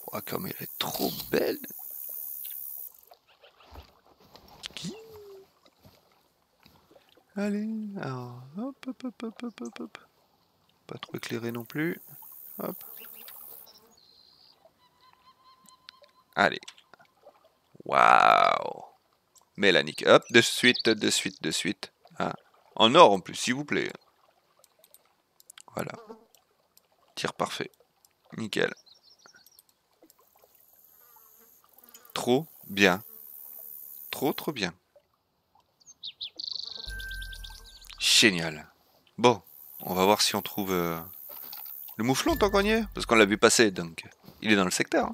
oh, comme elle est trop belle. Qui ? Allez, alors, hop, hop, hop, hop, hop, hop, hop. Pas trop éclairé non plus. Hop. Allez. Waouh. Mélanique, hop, de suite, de suite, de suite. Ah. En or en plus, s'il vous plaît. Voilà. Tir parfait. Nickel. Trop bien. Trop bien. Génial. Bon, on va voir si on trouve le mouflon tant qu'on y est. Parce qu'on l'a vu passer, donc il est dans le secteur.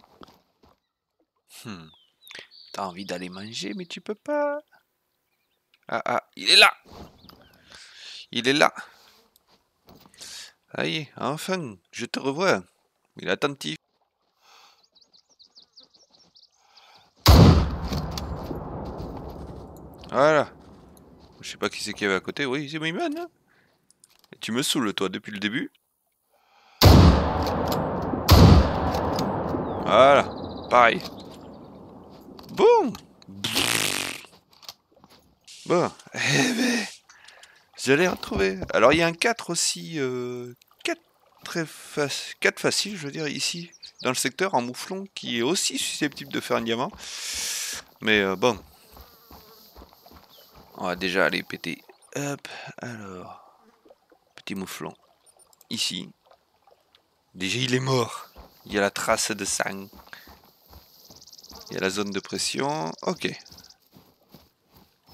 Hein. T'as envie d'aller manger, mais tu peux pas. Ah ah, il est là. Il est là. Aïe, enfin, je te revois. Il est attentif. Voilà. Je sais pas qui c'est qu'il y avait à côté. Oui, c'est Mimane. Hein, tu me saoules, toi, depuis le début. Voilà. Pareil. Bon. Bon. Eh ben, je l'ai retrouvé. Alors, il y a un 4 aussi. 4 faciles, je veux dire, ici, dans le secteur, en mouflon, qui est aussi susceptible de faire un diamant. Mais bon. On va déjà aller péter. Hop, alors. Petit mouflon. Ici. Déjà, il est mort. Il y a la trace de sang. Il y a la zone de pression. Ok.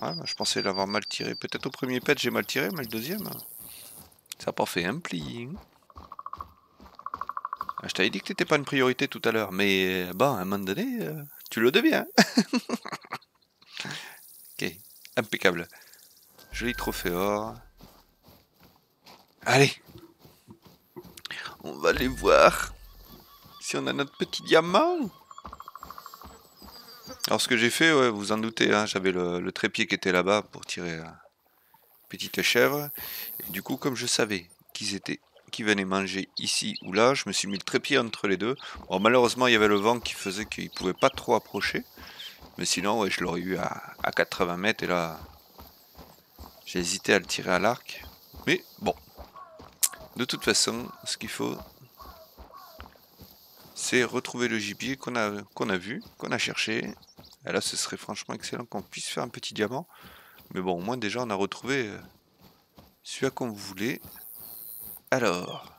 Ouais, je pensais l'avoir mal tiré. Peut-être au premier pet, j'ai mal tiré, mais le deuxième, ça n'a pas fait un pli. Je t'avais dit que t'étais pas une priorité tout à l'heure, mais bon, à un moment donné, tu le deviens. Ok, impeccable. Joli trophée or. Allez, on va aller voir si on a notre petit diamant. Alors ce que j'ai fait, ouais, vous en doutez, hein, j'avais le trépied qui était là-bas pour tirer petite chèvre. Et du coup, comme je savais qu'ils étaient... qui venaient manger ici ou là, je me suis mis le trépied entre les deux. Bon, malheureusement, il y avait le vent qui faisait qu'ils ne pouvaient pas trop approcher. Mais sinon, ouais, je l'aurais eu à 80 mètres. Et là, j'ai hésité à le tirer à l'arc. Mais bon, de toute façon, ce qu'il faut, c'est retrouver le gibier qu'on a vu, qu'on a cherché. Et là, ce serait franchement excellent qu'on puisse faire un petit diamant. Mais bon, au moins, déjà, on a retrouvé celui qu'on voulait. Alors,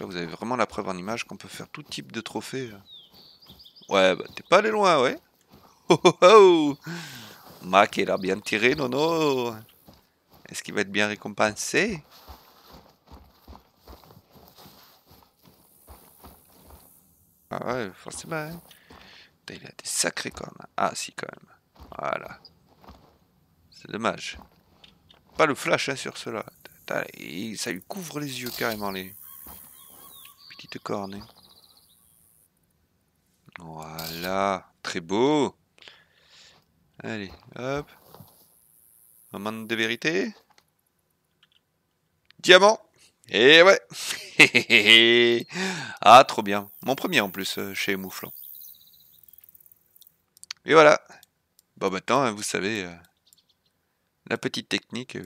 Là, vous avez vraiment la preuve en image qu'on peut faire tout type de trophée. Ouais, bah t'es pas allé loin, ouais. Oh oh oh, Mac, il a bien tiré, Nono. Est-ce qu'il va être bien récompensé? Ah ouais, forcément. Hein. Putain, il a des sacrés cornes. Ah si, quand même. Voilà. C'est dommage. Pas le flash hein, sur cela. Ça lui couvre les yeux carrément, les petites cornes. Hein. Voilà. Très beau. Allez, hop. Moment de vérité. Diamant. Et ouais. Ah, trop bien. Mon premier en plus, chez Mouflon. Et voilà. Bon, maintenant, vous savez, la petite technique.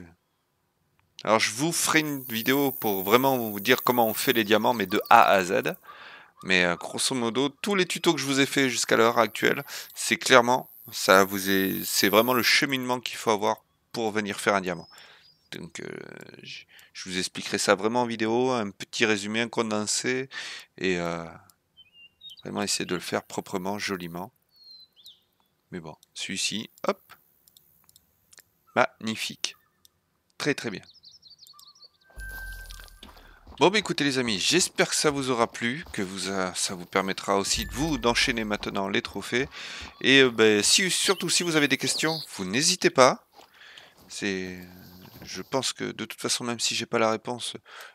Alors, je vous ferai une vidéo pour vraiment vous dire comment on fait les diamants, mais de A à Z. Mais grosso modo, tous les tutos que je vous ai fait jusqu'à l'heure actuelle, c'est clairement, ça vous est, c'est vraiment le cheminement qu'il faut avoir pour venir faire un diamant. Donc je vous expliquerai ça vraiment en vidéo, un petit résumé, un condensé, et vraiment essayer de le faire proprement, joliment. Mais bon, celui-ci, hop, magnifique, très très bien. Bon bah écoutez les amis, j'espère que ça vous aura plu, que ça vous permettra aussi de vous d'enchaîner maintenant les trophées. Et bah, surtout si vous avez des questions, vous n'hésitez pas. Je pense que de toute façon, même si j'ai pas la réponse,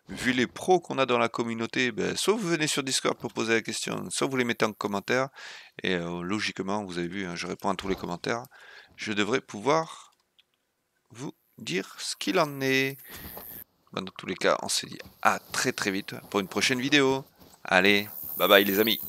vu les pros qu'on a dans la communauté, ben, soit vous venez sur Discord pour poser la question, soit vous les mettez en commentaire. Et logiquement, vous avez vu, hein, je réponds à tous les commentaires. Je devrais pouvoir vous dire ce qu'il en est. Bon, dans tous les cas, on se dit à très très vite pour une prochaine vidéo. Allez, bye bye les amis.